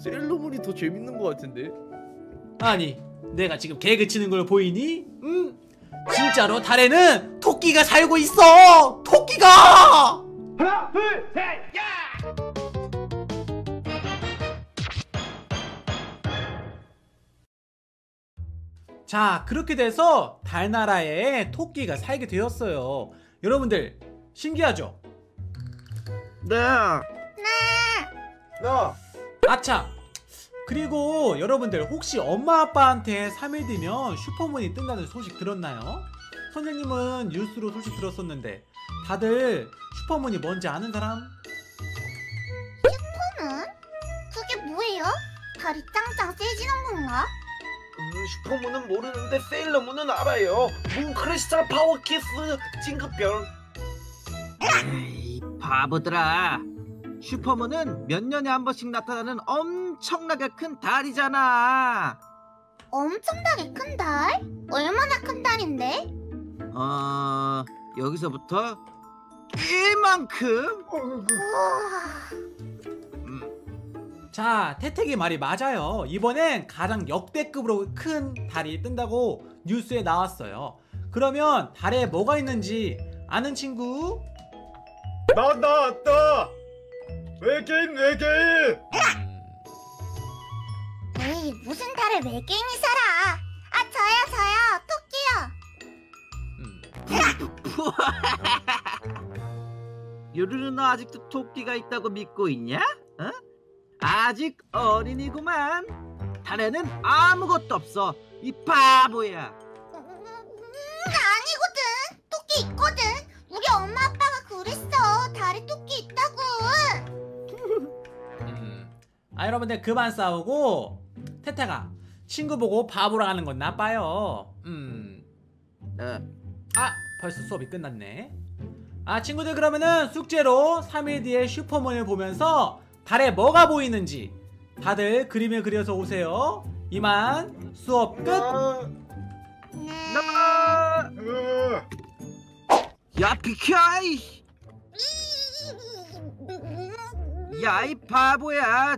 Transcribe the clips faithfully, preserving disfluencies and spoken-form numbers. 스릴러물이 더 재밌는 것 같은데? 아니, 내가 지금 개그 치는 걸 보이니? 응? 진짜로 달에는 토끼가 살고 있어! 토끼가! 하나, 둘, 셋, 야! 자, 그렇게 돼서 달나라에 토끼가 살게 되었어요. 여러분들 신기하죠? 네. 네. 나. 아차. 그리고 여러분들 혹시 엄마 아빠한테 삼일 뒤면 슈퍼문이 뜬다는 소식 들었나요? 선생님은 뉴스로 소식 들었었는데 다들 슈퍼문이 뭔지 아는 사람? 슈퍼문? 그게 뭐예요? 달이 짱짱 세지는 건가? 음, 슈퍼문은 모르는데 세일러문은 알아요. 문 크리스탈 파워키스 징크별. 에이, 바보들아. 슈퍼문은 몇 년에 한 번씩 나타나는 엄청나게 큰 달이잖아. 엄청나게 큰 달? 얼마나 큰 달인데? 어... 여기서부터 이만큼? 자, 태택이 말이 맞아요. 이번엔 가장 역대급으로 큰 달이 뜬다고 뉴스에 나왔어요. 그러면 달에 뭐가 있는지 아는 친구? 나 나왔다! 외계인 외계인! 에이, 무슨 달에 외계인이 살아? 아, 저요 저요! 토끼요! 음. 요루루, 너 아직도 토끼가 있다고 믿고 있냐? 어? 아직 어린이구만. 달에는 아무것도 없어, 이 바보야. 음, 아니거든. 토끼 있거든. 우리 엄마 아빠가 그랬어. 달에 토끼 있다고. 음. 아, 여러분들 그만 싸우고, 태태가 친구 보고 바보라 하는 건 나빠요. 음. 아, 벌써 수업이 끝났네. 아, 친구들 그러면은 숙제로 삼일 뒤에 슈퍼문을 보면서 달에 뭐가 보이는지 다들 그림을 그려서 오세요. 이만 수업 끝! 야, 비켜! 야, 이 바보야.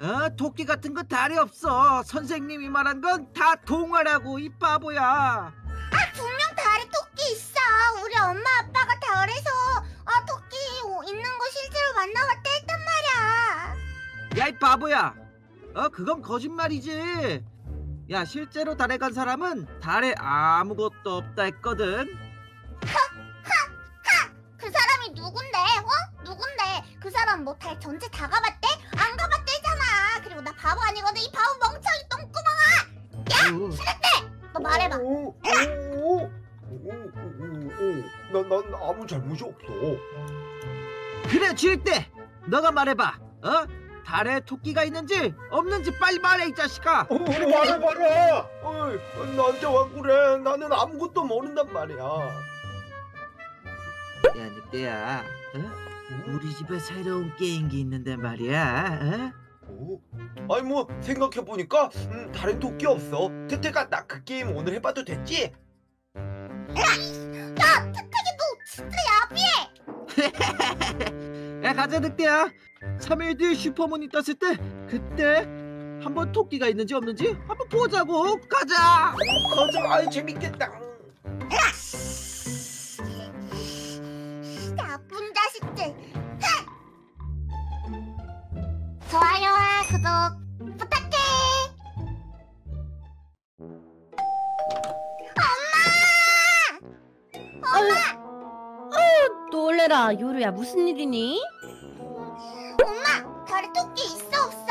어? 토끼 같은 거 달이 없어. 선생님이 말한 건 다 동화라고, 이 바보야. 아, 분명 달에 토끼 있어. 우리 엄마 아빠가 달에서 아, 토끼 있는 거 실제로 만나봤다 했단 말이야. 야, 이 바보야. 어, 그건 거짓말이지. 야, 실제로 달에 간 사람은 달에 아무것도 없다 했거든. 하하하. 그 사람이 누군데? 어? 누군데? 그 사람 뭐 달 전체 다 가봤대? 안 가봤대잖아. 그리고 나 바보 아니거든, 이 바보 멍청이 똥구멍아. 야, 싫었대. 너 말해봐. 난, 난 아무 잘못이 없어. 그래, 쥐릭대, 너가 말해봐. 어? 달에 토끼가 있는지 없는지 빨리 말해, 이 자식아. 어, 말해 말해. 어이, 나한테 와 그래. 나는 아무것도 모른단 말이야. 야, 늑대야. 어? 우리 집에 새로운 게임기 있는데 말이야. 어? 어? 아니, 뭐 생각해보니까 음, 달에 토끼 없어. 태태가 나 그 게임 오늘 해봐도 됐지? 야, 태태기 너 진짜 야비해. 야, 가자 늑대야. 삼일 뒤에 슈퍼문이 떴을 때 그때 한번 토끼가 있는지 없는지 한번 보자고. 가자. 가자. 아이, 재밌겠다. 나쁜 자식들. 좋아요와 구독 부탁해. 엄마! 엄마! 어, 어, 놀래라 요루야. 무슨 일이니? 엄마, 달에 토끼 있어 없어?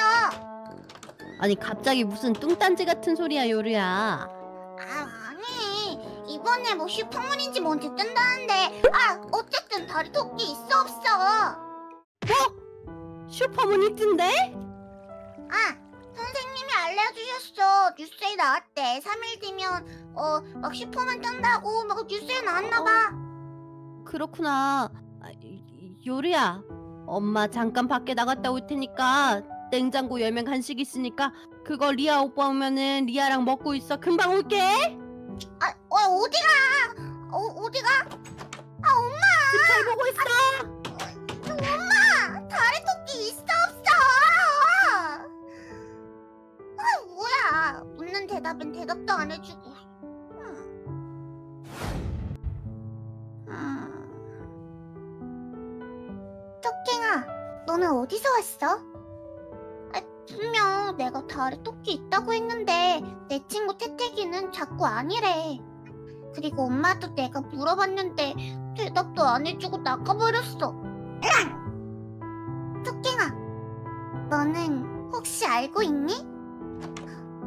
아니, 갑자기 무슨 뚱딴지 같은 소리야 요루야. 아, 아니, 이번에 뭐 슈퍼문인지 뭔지 뜬다는데. 아, 어쨌든 달에 토끼 있어 없어? 뭐? 슈퍼문이 뜬대? 아, 선생님이 알려주셨어. 뉴스에 나왔대. 삼일 뒤면 어, 막 슈퍼문 뜬다고 막 뉴스에 나왔나봐. 어, 그렇구나. 아, 요루야, 엄마 잠깐 밖에 나갔다 올 테니까 냉장고 열면 간식 있으니까 그거 리아 오빠 오면은 리아랑 먹고 있어. 금방 올게. 아, 어, 어디가? 어, 어디가? 아, 엄마! 그 잘 보고 있어. 아, 엄마! 달에 토끼 있어 없어? 내가 묻는 대답엔 대답도 안 해주고. 음. 음. 토깽아, 너는 어디서 왔어? 아, 분명 내가 달에 토끼 있다고 했는데 내 친구 태태기는 자꾸 아니래. 그리고 엄마도 내가 물어봤는데 대답도 안 해주고 나가버렸어. 토깽아, 너는 혹시 알고 있니?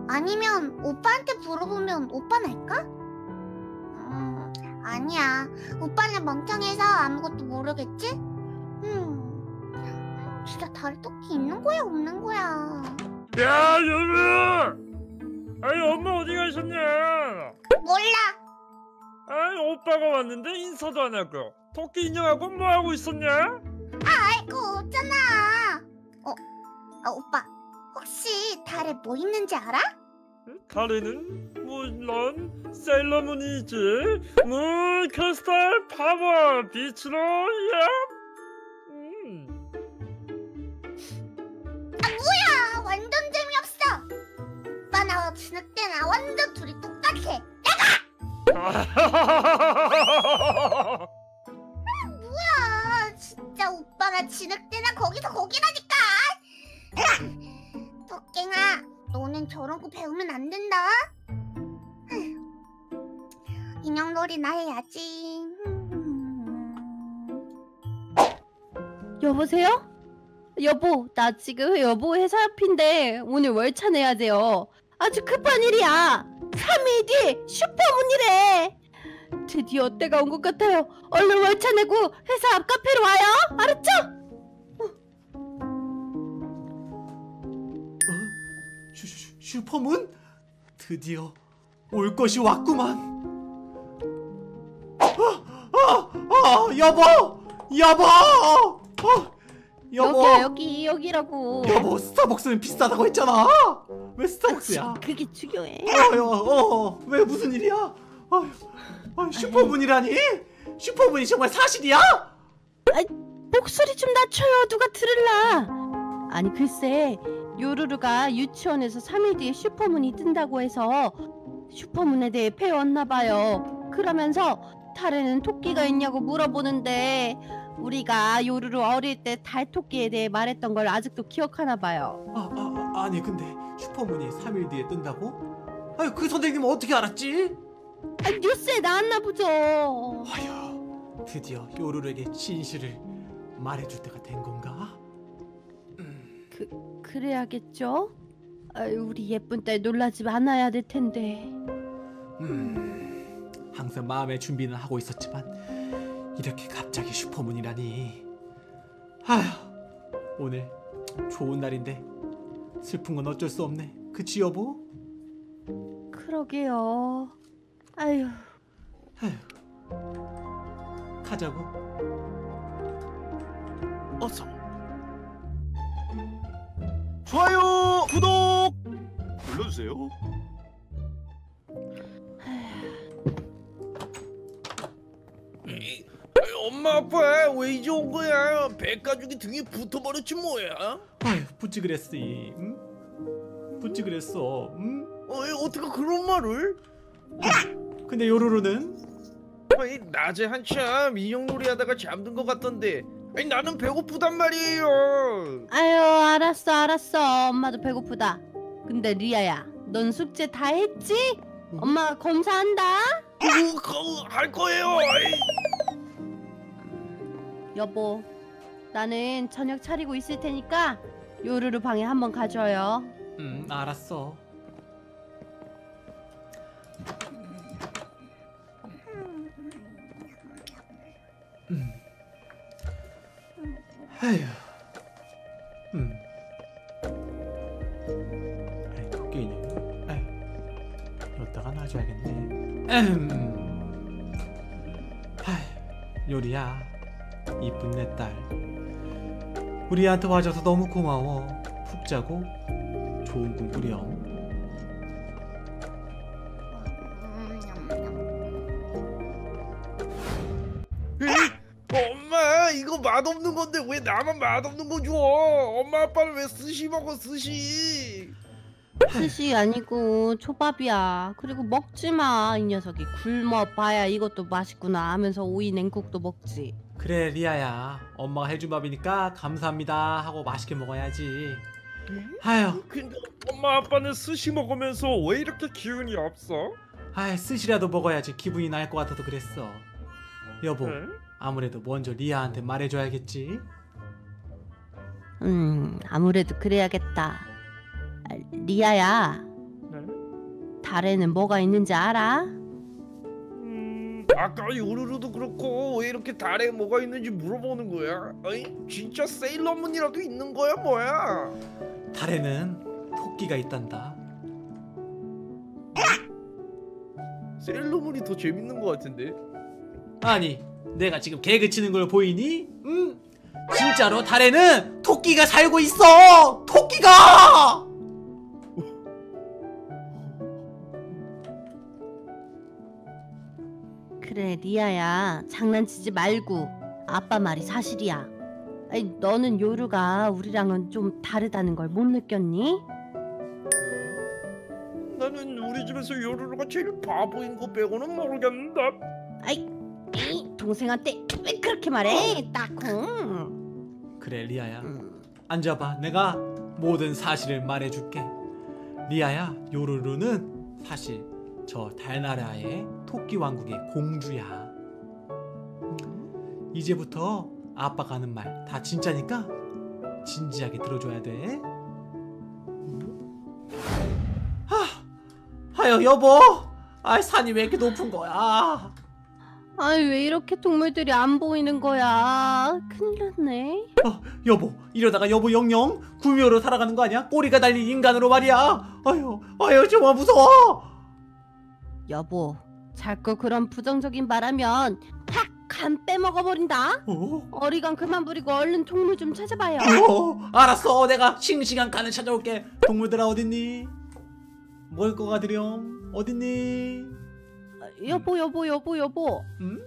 아니면 오빠한테 물어보면 오빠는 알까? 음, 아니야. 오빠는 멍청해서 아무것도 모르겠지? 음, 진짜 다리 토끼 있는 거야 없는 거야? 야, 요루! 아니, 엄마 어디 가셨냐? 몰라! 아이, 오빠가 왔는데 인사도 안 하고 토끼 인형하고 뭐 하고 있었냐? 아이고, 없잖아. 어, 아, 오빠 혹시 달에 뭐 있는지 알아? 달에는 물론 세일러문이지. 물, 크리스탈, 파워, 빛으로 야. 음. 아, 뭐야, 완전 재미없어. 오빠 나와 진흙 때나 완전 둘이 똑같아. 아, 뭐야, 진짜 오빠가 진흙대나 거기서 거기라니까. 토깽아, 너는 저런 거 배우면 안 된다. 인형놀이나 해야지. 여보세요? 여보, 나 지금 여보 회사 앞인데 오늘 월차 내야 돼요. 아주 급한 일이야. 삼 일 뒤 슈퍼문이래. 드디어 때가 온 것 같아요. 얼른 월차 내고 회사 앞 카페로 와요. 알았죠? 어? 슈, 슈, 슈퍼문? 드디어 올 것이 왔구만. 어, 어, 어, 여보! 여보! 어, 여보! 여기야, 여기, 여기라고. 여보, 스타벅스는 비싸다고 했잖아. 왜 스타벅스야? 그게 중요해. 어, 어, 어, 왜 무슨 일이야? 어, 어, 슈퍼문이라니? 슈퍼문이 정말 사실이야? 아이, 목소리 좀 낮춰요. 누가 들을라. 아니, 글쎄, 요루루가 유치원에서 삼 일 뒤에 슈퍼문이 뜬다고 해서 슈퍼문에 대해 배웠나봐요. 그러면서 달에는 토끼가 있냐고 물어보는데 우리가 요루루 어릴 때 달토끼에 대해 말했던 걸 아직도 기억하나봐요. 아, 아, 아니 근데 슈퍼문이 삼 일 뒤에 뜬다고? 아유, 그 선생님은 어떻게 알았지? 아, 뉴스에 나왔나 보죠. 아휴, 드디어 요루루에게 진실을 말해줄 때가 된 건가? 음. 그, 그래야겠죠? 아유, 우리 예쁜 딸 놀라지 않아야 될 텐데. 음, 항상 마음의 준비는 하고 있었지만 이렇게 갑자기 슈퍼문이라니. 아휴, 오늘 좋은 날인데 슬픈 건 어쩔 수 없네. 그치, 여보? 그러게요. 아휴. 아휴. 가자고. 어서. 좋아요, 구독 눌러주세요. 엄마, 아빠 왜 이제 온 거야? 백가죽이 등에 붙어버렸지 뭐야? 아휴, 붙지 그랬으이. 응? 붙지 그랬어. 응? 어이, 어떻게 그런 말을? 아! 근데 요루루는? 아니, 낮에 한참 인형놀이 하다가 잠든 것 같던데. 아니, 나는 배고프단 말이에요. 아유, 알았어 알았어. 엄마도 배고프다. 근데 리아야, 넌 숙제 다 했지? 응? 엄마가 검사한다. 어, 할 거예요. 아이. 여보, 나는 저녁 차리고 있을 테니까 요루루 방에 한번 가줘요. 음, 알았어. 음. 아휴. 음. 아이, 토끼 인형. 아휴. 이따가 놔줘야겠네. 아휴, 요리야. 이쁜 내 딸, 우리한테 와줘서 너무 고마워. 푹 자고 좋은 꿈 꾸렴. 엄마, 이거 맛없는 건데 왜 나만 맛없는 거 줘? 엄마 아빠는 왜 스시 먹어, 스시? 스시 아니고 초밥이야. 그리고 먹지 마. 이 녀석이 굶어 봐야 이것도 맛있구나 하면서 오이 냉국도 먹지. 그래 리아야, 엄마가 해준 밥이니까 감사합니다 하고 맛있게 먹어야지. 음? 아휴, 근데 엄마 아빠는 스시 먹으면서 왜 이렇게 기운이 없어? 아이, 스시라도 먹어야지 기분이 날 것 같아서 그랬어. 여보, 응? 아무래도 먼저 리아한테 말해줘야겠지? 음, 아무래도 그래야겠다. 리아야, 응? 달에는 뭐가 있는지 알아? 음, 아까 요루루도 그렇고 왜 이렇게 달에 뭐가 있는지 물어보는 거야? 아니, 진짜 세일러문이라도 있는 거야 뭐야? 달에는 토끼가 있단다. 세일러문이 더 재밌는 것 같은데? 아니, 내가 지금 개그 치는 걸 보이니? 응? 진짜로 달에는 토끼가 살고 있어! 토끼가! 그래, 리아야. 장난치지 말고. 아빠 말이 사실이야. 아니, 너는 요루가 우리랑은 좀 다르다는 걸 못 느꼈니? 나는 우리 집에서 요루루가 제일 바보인 거 빼고는 모르겠는데. 아이, 에이, 동생한테 왜 그렇게 말해? 따콩. 그래 리아야, 음. 앉아봐. 내가 모든 사실을 말해줄게. 리아야, 요루루는 사실 저 달나라의 토끼 왕국의 공주야. 음. 이제부터 아빠가 하는 말 다 진짜니까 진지하게 들어줘야 돼. 아유 여보, 아 산이 왜 이렇게 높은 거야? 아이, 왜 이렇게 동물들이 안 보이는 거야? 큰일 났네. 어, 여보, 이러다가 여보 영영 구미호로 살아가는 거 아니야? 꼬리가 달린 인간으로 말이야. 아유, 아유 정말 무서워. 여보, 자꾸 그런 부정적인 말하면 확 간 빼먹어버린다. 어? 어리광 그만 부리고 얼른 동물 좀 찾아봐요. 어, 알았어. 내가 싱싱한 간을 찾아올게. 동물들아 어딨니? 먹을 거가 드렴. 어딨니? 여보 여보 여보 여보. 응?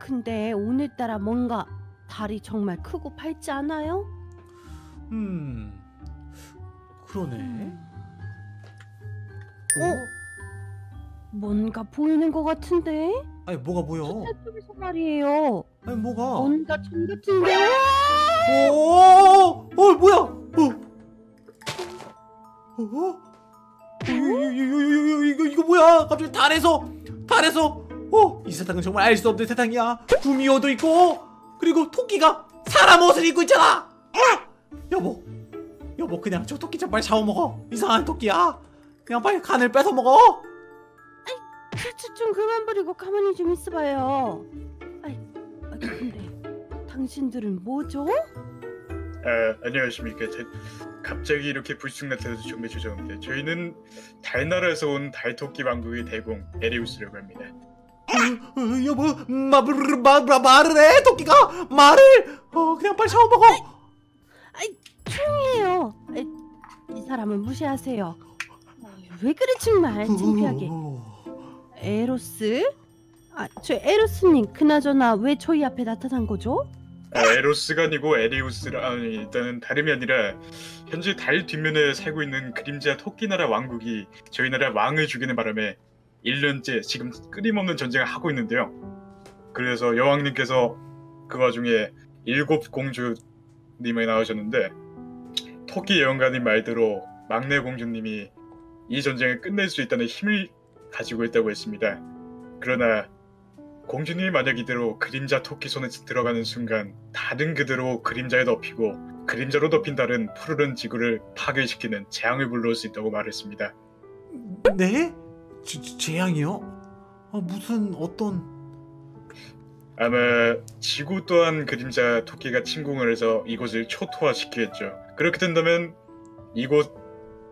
근데 오늘따라 뭔가 달이 정말 크고 밝지 않아요? 음, 그러네. 음. 어? 뭔가 보이는 거 같은데? 아니 뭐가 보여? 저쪽에서 말이에요. 아니 뭐가? 뭔가 점 같은데? 오, 어 뭐야? 어? 어? 이거 이거 뭐야? 갑자기 달에서 달에서 어? 이 세상은 정말 알 수 없는 세상이야. 구미호도 있고 그리고 토끼가 사람 옷을 입고 있잖아. 어? 여보, 여보 그냥 저 토끼 좀 빨리 잡아 먹어. 이상한 토끼야. 그냥 빨리 간을 뺏어 먹어. 아이, 그치 좀 그만 버리고 가만히 좀 있어봐요. 아이, 근데 당신들은 뭐죠? 아, 안녕하십니까. 제, 갑자기 이렇게 불쑥나타나서 정말 죄송합니다. 저희는 달나라에서 온 달토끼 왕국의 대공 에리우스라고 합니다. 어, 어, 여보, 마, 마, 마, 말을 해. 토끼가 말을. 어, 그냥 빨리 샤워 먹어. 아이, 조용해요. 이 사람은 무시하세요. 왜 그래 정말 창피하게. 에로스? 아, 저 에로스님 그나저나 왜 저희 앞에 나타난 거죠? 아, 에로스가 아니고 에리우스라. 아니, 일단은 다름이 아니라 현재 달 뒷면에 살고 있는 그림자 토끼나라 왕국이 저희 나라 왕을 죽이는 바람에 일 년째 지금 끊임없는 전쟁을 하고 있는데요. 그래서 여왕님께서 그 와중에 일곱 공주님이 나오셨는데 토끼 예언가님 말대로 막내 공주님이 이 전쟁을 끝낼 수 있다는 힘을 가지고 있다고 했습니다. 그러나 공주님이 만약 이대로 그림자 토끼 손에 들어가는 순간 달은 그대로 그림자에 덮이고 그림자로 덮인 달은 푸르른 지구를 파괴시키는 재앙을 불러올 수 있다고 말했습니다. 네? 제, 재앙이요? 아, 무슨 어떤... 아마 지구 또한 그림자 토끼가 침공을 해서 이곳을 초토화시키겠죠. 그렇게 된다면 이곳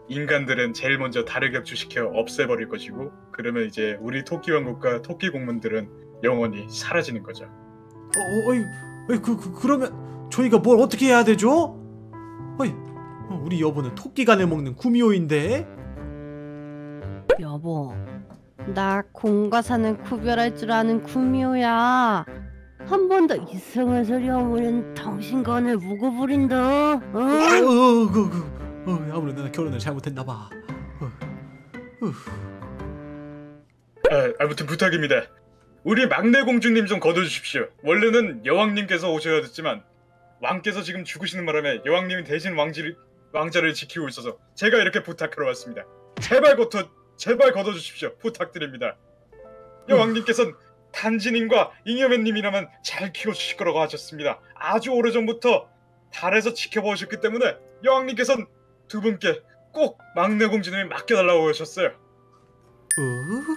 인간들은 제일 먼저 달을 격추시켜 없애버릴 것이고, 그러면 이제 우리 토끼 왕국과 토끼 공문들은 영원히 사라지는 거죠. 어, 어이, 어이, 그, 그 그러면 저희가 뭘 어떻게 해야 되죠? 어이, 우리 여보는 토끼 간을 먹는 구미호인데. 여보, 나 공과 사는 구별할 줄 아는 구미호야. 한 번 더 이상한 소리 하면 당신 간을 먹어버린다. 어, 어, 그, 그, 어, 아무래도 나 결혼을 잘못했나봐. 어, 어. 아, 아무튼 부탁입니다. 우리 막내 공주님 좀 거둬주십시오. 원래는 여왕님께서 오셔야 됐지만 왕께서 지금 죽으시는 바람에 여왕님이 대신 왕지를, 왕자를 지키고 있어서 제가 이렇게 부탁하러 왔습니다. 제발 거둬, 제발 거둬주십시오. 부탁드립니다. 여왕님께서는 단지님과 잉여맨님이라면 잘 키워주실 거라고 하셨습니다. 아주 오래전부터 달에서 지켜보셨기 때문에 여왕님께서는 두 분께 꼭 막내 공주님이 맡겨달라고 하셨어요. 어?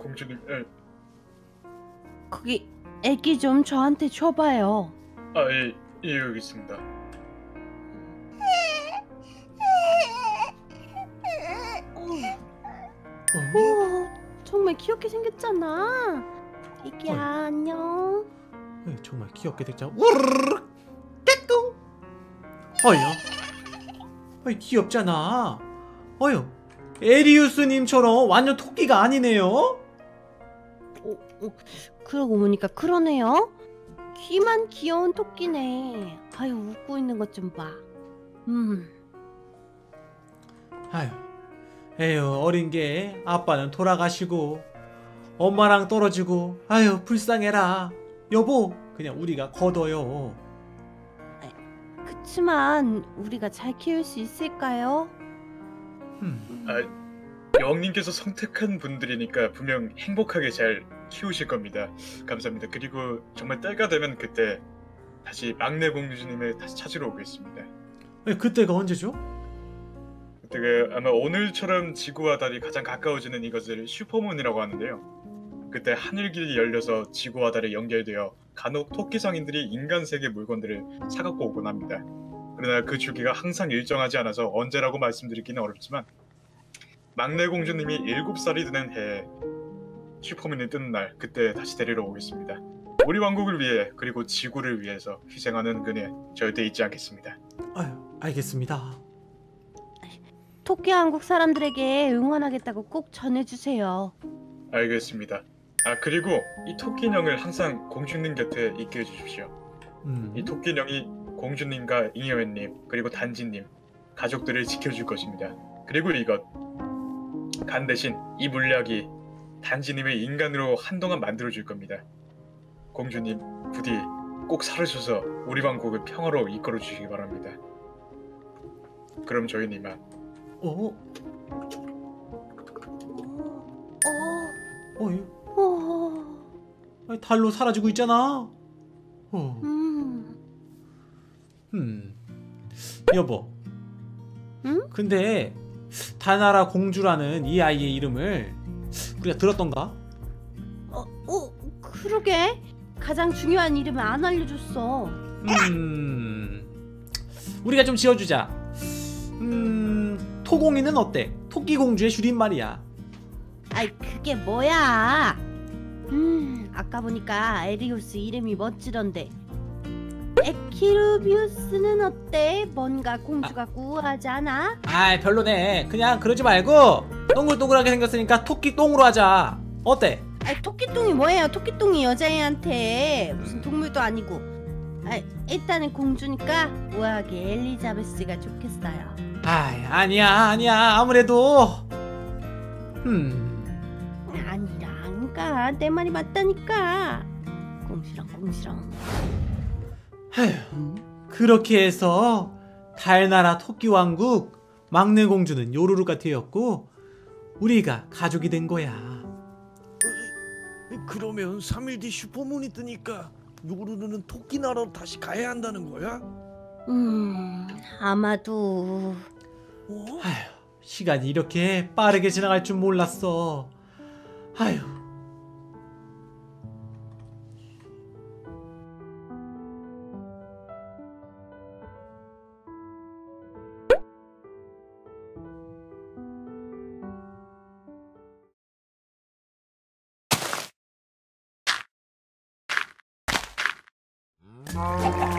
공주님, 예. 거기 애기 좀 저한테 줘봐요. 아, 예, 예, 여기 있습니다. 오, 정말 귀엽게 생겼잖아. 애기야, 어이. 안녕. 어이, 정말 귀엽게 됐잖아. 우르르, 떼뚱. 어여, 어이 귀엽잖아. 어여. 에리우스님처럼 완전 토끼가 아니네요? 어, 어, 그러고 보니까 그러네요? 귀만 귀여운 토끼네. 아유, 웃고 있는 것 좀 봐. 음. 아유, 에휴, 어린 게 아빠는 돌아가시고 엄마랑 떨어지고 아유, 불쌍해라. 여보, 그냥 우리가 걷어요. 그치만 우리가 잘 키울 수 있을까요? 음. 아, 여왕님께서 선택한 분들이니까 분명 행복하게 잘 키우실 겁니다. 감사합니다. 그리고 정말 때가 되면 그때 다시 막내 공주님을 다시 찾으러 오겠습니다. 네, 그때가 언제죠? 그때가 아마 오늘처럼 지구와 달이 가장 가까워지는 이것을 슈퍼문이라고 하는데요. 그때 하늘길이 열려서 지구와 달이 연결되어 간혹 토끼 상인들이 인간 세계 물건들을 사갖고 오곤 합니다. 그러나 그 주기가 항상 일정하지 않아서 언제라고 말씀드리기는 어렵지만 막내 공주님이 일곱 살이 되는 해에 슈퍼문이 뜨는 날 그때 다시 데리러 오겠습니다. 우리 왕국을 위해 그리고 지구를 위해서 희생하는 그네 절대 잊지 않겠습니다. 아유, 알겠습니다. 토끼 왕국 사람들에게 응원하겠다고 꼭 전해주세요. 알겠습니다. 아, 그리고 이 토끼 인형을 항상 공주님 곁에 있게 해주십시오. 음. 이 토끼 인형이 공주님과 잉여맨님 그리고 단지님 가족들을 지켜줄 것입니다. 그리고 이것 간 대신 이 물약이 단지님의 인간으로 한동안 만들어줄 겁니다. 공주님 부디 꼭 살아주셔서 우리 왕국을 평화로 이끌어주시기 바랍니다. 그럼 저희는 이만. 어? 어? 어이? 어? 달로 사라지고 있잖아. 어. 음. 음, 여보. 응? 근데 다나라 공주라는 이 아이의 이름을 우리가 들었던가? 어, 어, 그러게. 가장 중요한 이름을 안 알려줬어. 음, 우리가 좀 지어주자. 음, 토공이는 어때? 토끼 공주의 줄임말이야. 아이, 그게 뭐야? 음, 아까 보니까 에리우스 이름이 멋지던데. 에키루비우스는 어때? 뭔가 공주가 아. 우아하지 않아? 아이, 별로네. 그냥 그러지 말고 동글동글하게 생겼으니까 토끼똥으로 하자. 어때? 아이, 토끼똥이 뭐예요? 토끼똥이 여자애한테 무슨 동물도 아니고. 아이, 일단은 공주니까 우아하게 엘리자베스가 좋겠어요. 아이, 아니야 아니야. 아무래도 음 아니라니까. 내 말이 맞다니까. 공주랑 공주랑 하휴, 그렇게 해서 달나라 토끼왕국 막내 공주는 요루루가 되었고 우리가 가족이 된 거야. 그러면 삼 일 뒤 슈퍼문이 뜨니까 요루루는 토끼나라로 다시 가야 한다는 거야? 음... 아마도... 어? 하휴, 시간이 이렇게 빠르게 지나갈 줄 몰랐어. 하휴... Oh.